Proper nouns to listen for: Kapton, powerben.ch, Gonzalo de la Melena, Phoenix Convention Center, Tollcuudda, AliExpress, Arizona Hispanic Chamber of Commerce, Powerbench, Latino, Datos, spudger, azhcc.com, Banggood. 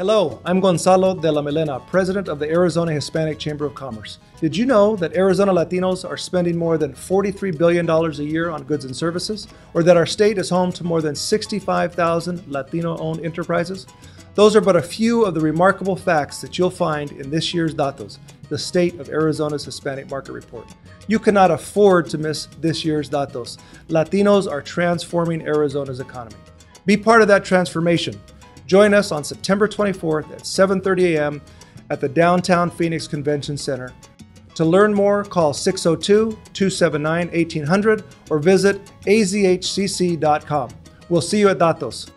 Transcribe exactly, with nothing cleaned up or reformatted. Hello, I'm Gonzalo de la Melena, president of the Arizona Hispanic Chamber of Commerce. Did you know that Arizona Latinos are spending more than forty-three billion dollars a year on goods and services, or that our state is home to more than sixty-five thousand Latino-owned enterprises? Those are but a few of the remarkable facts that you'll find in this year's Datos, the state of Arizona's Hispanic Market Report. You cannot afford to miss this year's Datos. Latinos are transforming Arizona's economy. Be part of that transformation. Join us on September twenty-fourth at seven thirty a m at the downtown Phoenix Convention Center. To learn more, call six oh two, two seven nine, eighteen hundred or visit a z h c c dot com. We'll see you at Datos.